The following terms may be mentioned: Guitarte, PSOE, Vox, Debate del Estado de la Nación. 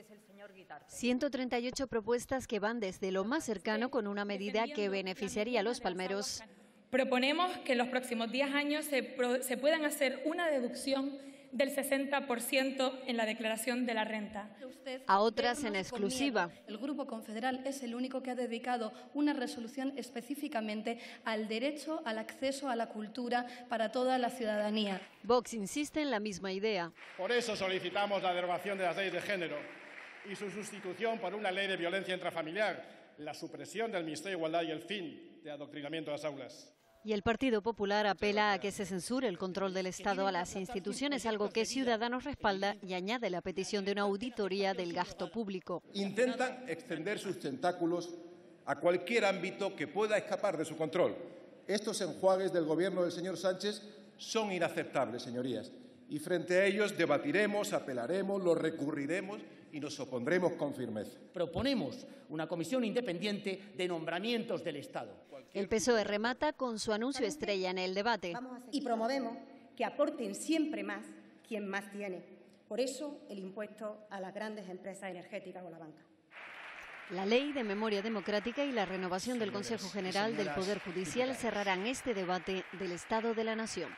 que es el señor Guitarte. 138 propuestas que van desde lo más cercano con una medida que beneficiaría a los palmeros. Proponemos que en los próximos 10 años se puedan hacer una deducción del 60% en la declaración de la renta. A otras en exclusiva. El Grupo Confederal es el único que ha dedicado una resolución específicamente al derecho al acceso a la cultura para toda la ciudadanía. Vox insiste en la misma idea. Por eso solicitamos la derogación de las leyes de género y su sustitución por una ley de violencia intrafamiliar, la supresión del Ministerio de Igualdad y el fin de adoctrinamiento de las aulas. Y el Partido Popular apela a que se censure el control del Estado a las instituciones, algo que Ciudadanos respalda y añade la petición de una auditoría del gasto público. Intentan extender sus tentáculos a cualquier ámbito que pueda escapar de su control. Estos enjuagues del Gobierno del señor Sánchez son inaceptables, señorías. Y frente a ellos debatiremos, apelaremos, los recurriremos y nos opondremos con firmeza. Proponemos una comisión independiente de nombramientos del Estado. El PSOE remata con su anuncio estrella en el debate. Y promovemos que aporten siempre más quien más tiene. Por eso el impuesto a las grandes empresas energéticas o la banca. La Ley de Memoria Democrática y la renovación del Consejo General del Poder Judicial cerrarán este debate del Estado de la Nación.